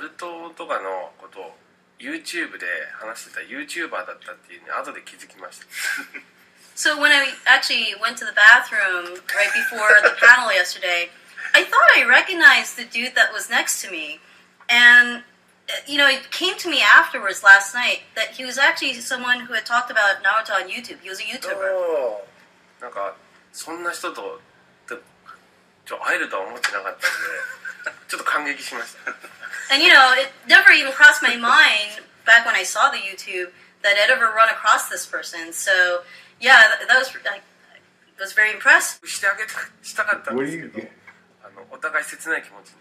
ナルトとかのことを YouTube で話してた YouTuber だったっていうのに後で気づきました。So when I actually went to the bathroom right before the panel yesterday, I thought I recognized the dude that was next to me. And, you know, it came to me afterwards last night that he was actually someone who had talked about Naruto on YouTube. He was a YouTuber. なんかそんな人と会えるとは思ってなかったんで、ちょっと感激しました。And you know, it never even crossed my mind back when I saw the YouTube that I'd ever run across this person. So yeah, that was I was very impressed. してあげたかったんですけど、お互い切ない気持ちに。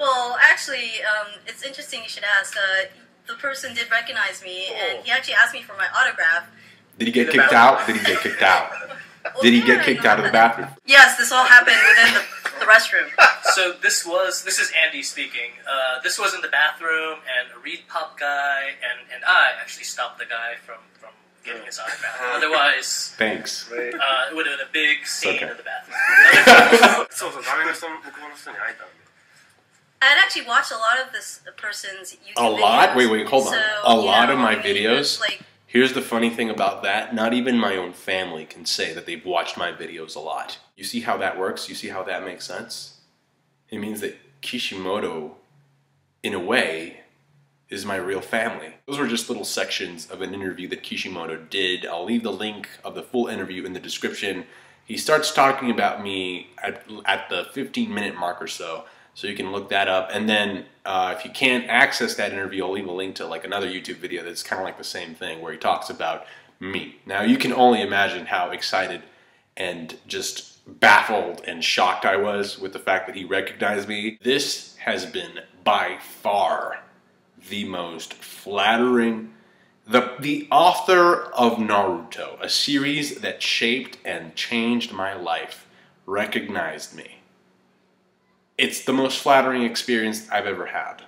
Well, actually, it's interesting you should ask. The person did recognize me, and he actually asked me for my autograph. Did he get kicked out? Did he get kicked out? Did he get kicked out of the bathroom? Yes, this all happened within the restroom. So this is Andy speaking. This was in the bathroom, and a Reed Pop guy and I actually stopped the guy from getting his autograph. Otherwise, thanks. It would have been a big scene in the bathroom. I'd actually watched a lot of this person's YouTube videos. A lot? Wait, hold on. A lot of my videos. Here's the funny thing about that. Not even my own family can say that they've watched my videos a lot. You see how that works? You see how that makes sense? It means that Kishimoto, in a way, is my real family. Those were just little sections of an interview that Kishimoto did. I'll leave the link of the full interview in the description. He starts talking about me at the 15-minute mark or so. So you can look that up, and then if you can't access that interview, I'll leave a link to like another YouTube video that's kind of like the same thing where he talks about me. Now you can only imagine how excited and just baffled and shocked I was with the fact that he recognized me. This has been by far the most flattering, the author of Naruto, a series that shaped and changed my life, recognized me. It's the most flattering experience I've ever had.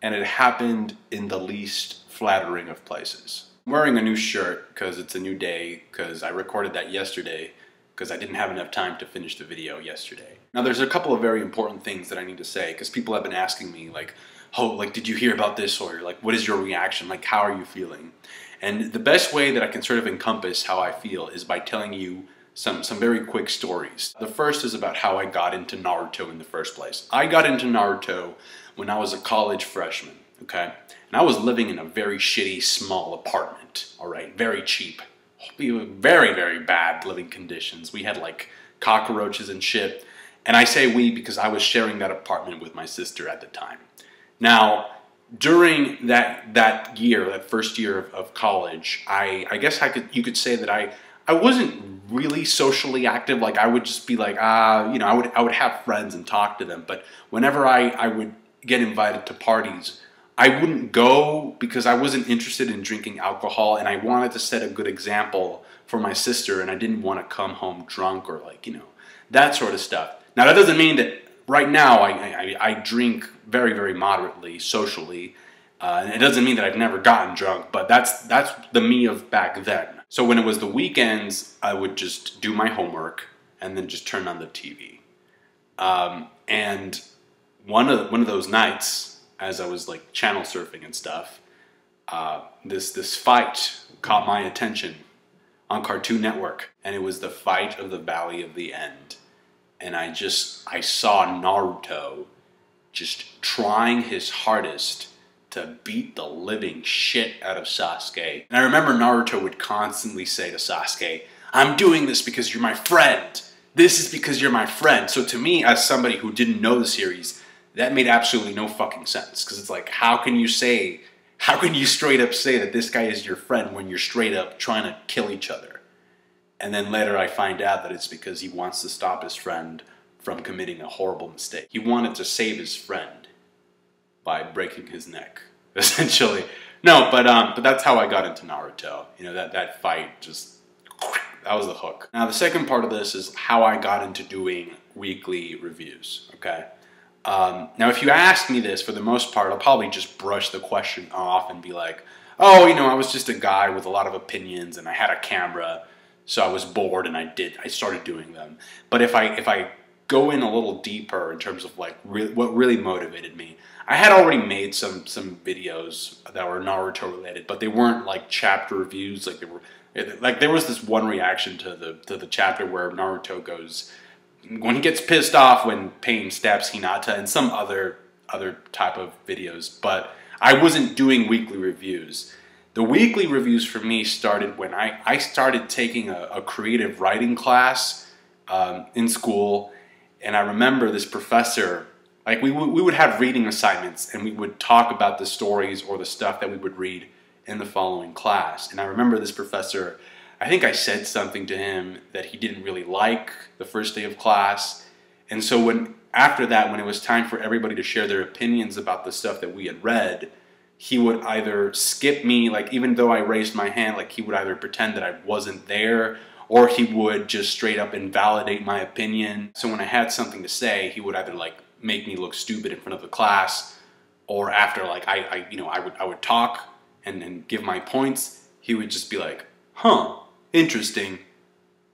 And it happened in the least flattering of places. I'm wearing a new shirt because it's a new day, because I recorded that yesterday, because I didn't have enough time to finish the video yesterday. Now there's a couple of very important things that I need to say, because people have been asking me like, oh, like did you hear about this? Or like, what is your reaction? Like, how are you feeling? And the best way that I can sort of encompass how I feel is by telling you some very quick stories. The first is about how I got into Naruto in the first place. I got into Naruto when I was a college freshman, okay? And I was living in a very shitty, small apartment, all right? Very cheap. We were very, very bad living conditions. We had like cockroaches and shit. And I say we because I was sharing that apartment with my sister at the time. Now, during that first year of college, I guess you could say that I wasn't really socially active. Like I would just be like, you know, I would have friends and talk to them. But whenever I would get invited to parties, I wouldn't go because I wasn't interested in drinking alcohol and I wanted to set a good example for my sister and I didn't want to come home drunk or like, you know, that sort of stuff. Now that doesn't mean that right now I drink very, very moderately socially. And it doesn't mean that I've never gotten drunk, but that's the me of back then. So when it was the weekends, I would just do my homework and then just turn on the TV. And one of those nights, as I was like channel surfing and stuff, this fight caught my attention on Cartoon Network, and it was the fight of the Valley of the End. And I saw Naruto just trying his hardest to beat the living shit out of Sasuke. And I remember Naruto would constantly say to Sasuke, I'm doing this because you're my friend. This is because you're my friend. So to me, as somebody who didn't know the series, that made absolutely no fucking sense. Because it's like, how can you straight up say that this guy is your friend when you're straight up trying to kill each other? And then later I find out that it's because he wants to stop his friend from committing a horrible mistake. He wanted to save his friend by breaking his neck, essentially. No, but that's how I got into Naruto. You know, that fight just, that was the hook. Now the second part of this is how I got into doing weekly reviews, okay? Now if you ask me this, for the most part, I'll probably just brush the question off and be like, oh, you know, I was just a guy with a lot of opinions and I had a camera, so I was bored and I started doing them. But if I go in a little deeper in terms of like what really motivated me, I had already made some videos that were Naruto related, but they weren't like chapter reviews. Like they were, like there was this one reaction to the chapter where Naruto goes, when he gets pissed off when Payne stabs Hinata, and some other type of videos. But I wasn't doing weekly reviews. The weekly reviews for me started when I started taking a creative writing class in school, and I remember this professor. Like we would have reading assignments, and we would talk about the stories or the stuff that we would read in the following class. And I remember this professor, I think I said something to him that he didn't really like the first day of class. And so after that, when it was time for everybody to share their opinions about the stuff that we had read, he would either skip me, like even though I raised my hand, like he would either pretend that I wasn't there, or he would just straight up invalidate my opinion. So when I had something to say, he would either like make me look stupid in front of the class, or after like I would talk and give my points, he would just be like, huh, interesting,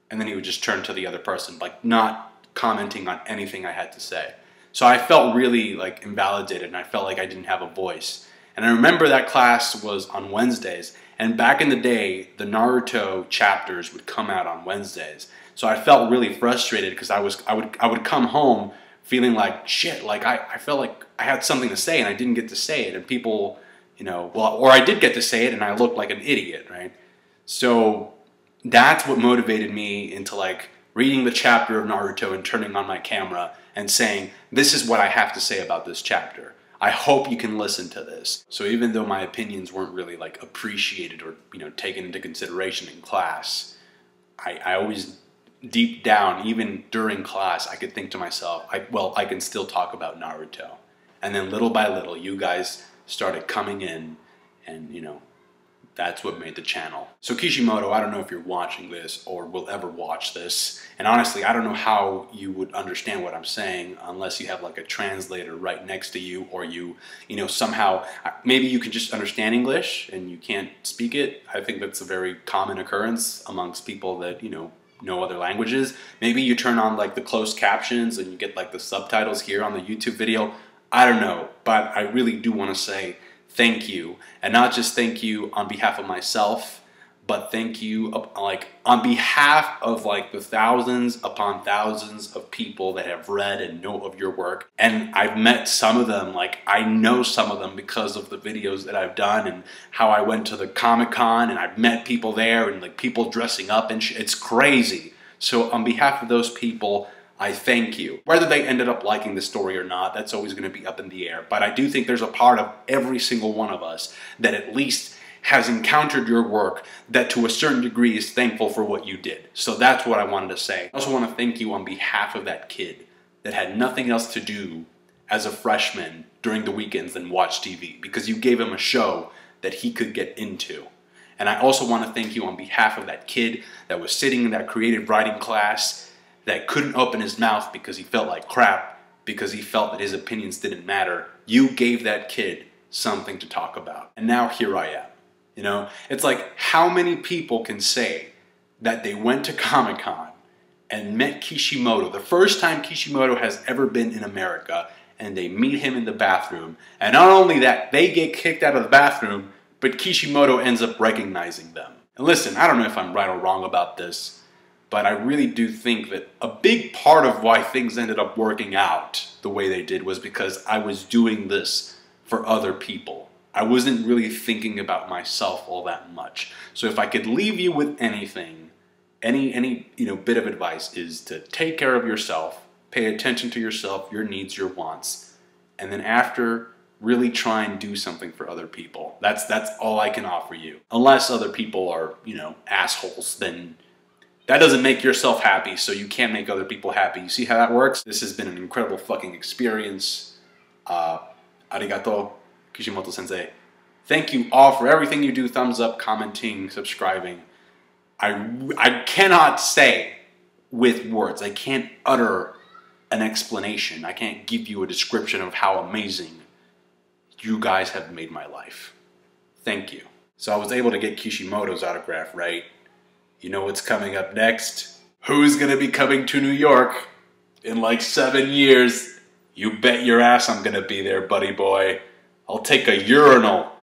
and then he would just turn to the other person, like not commenting on anything I had to say. So I felt really like invalidated, and I felt like I didn't have a voice. And I remember that class was on Wednesdays, and back in the day, the Naruto chapters would come out on Wednesdays. So I felt really frustrated because I would come home feeling like shit, like I felt like I had something to say and I didn't get to say it, and people, you know, well, or I did get to say it and I looked like an idiot, right? So that's what motivated me into like reading the chapter of Naruto and turning on my camera and saying, this is what I have to say about this chapter. I hope you can listen to this. So even though my opinions weren't really like appreciated or, you know, taken into consideration in class, I always deep down, even during class, I could think to myself, well, I can still talk about Naruto. And then little by little, you guys started coming in, and, you know, that's what made the channel. So Kishimoto, I don't know if you're watching this or will ever watch this. And honestly, I don't know how you would understand what I'm saying unless you have like a translator right next to you, or you know, somehow, maybe you can just understand English and you can't speak it. I think that's a very common occurrence amongst people that, you know other languages. Maybe you turn on like the closed captions and you get like the subtitles here on the YouTube video. I don't know, but I really do want to say thank you, and not just thank you on behalf of myself, but thank you like on behalf of like the thousands upon thousands of people that have read and know of your work. And I've met some of them, like I know some of them because of the videos that I've done and how I went to the Comic-Con and I've met people there and like people dressing up and it's crazy. So on behalf of those people, I thank you. Whether they ended up liking the story or not, that's always going to be up in the air. But I do think there's a part of every single one of us that at least has encountered your work that to a certain degree is thankful for what you did. So that's what I wanted to say. I also want to thank you on behalf of that kid that had nothing else to do as a freshman during the weekends than watch TV, because you gave him a show that he could get into. And I also want to thank you on behalf of that kid that was sitting in that creative writing class that couldn't open his mouth because he felt like crap, because he felt that his opinions didn't matter. You gave that kid something to talk about. And now here I am. You know, it's like how many people can say that they went to Comic-Con and met Kishimoto, the first time Kishimoto has ever been in America, and they meet him in the bathroom. And not only that, they get kicked out of the bathroom, but Kishimoto ends up recognizing them. And listen, I don't know if I'm right or wrong about this, but I really do think that a big part of why things ended up working out the way they did was because I was doing this for other people. I wasn't really thinking about myself all that much. So if I could leave you with anything, any you know, bit of advice, is to take care of yourself, pay attention to yourself, your needs, your wants, and then after, really try and do something for other people. That's all I can offer you. Unless other people are, you know, assholes, then that doesn't make yourself happy, so you can't make other people happy. You see how that works? This has been an incredible fucking experience. Arigato, Kishimoto-sensei. Thank you all for everything you do. Thumbs up, commenting, subscribing. I cannot say with words. I can't utter an explanation. I can't give you a description of how amazing you guys have made my life. Thank you. So I was able to get Kishimoto's autograph, right? You know what's coming up next? Who's gonna be coming to New York in like 7 years? You bet your ass I'm gonna be there, buddy boy. I'll take a urinal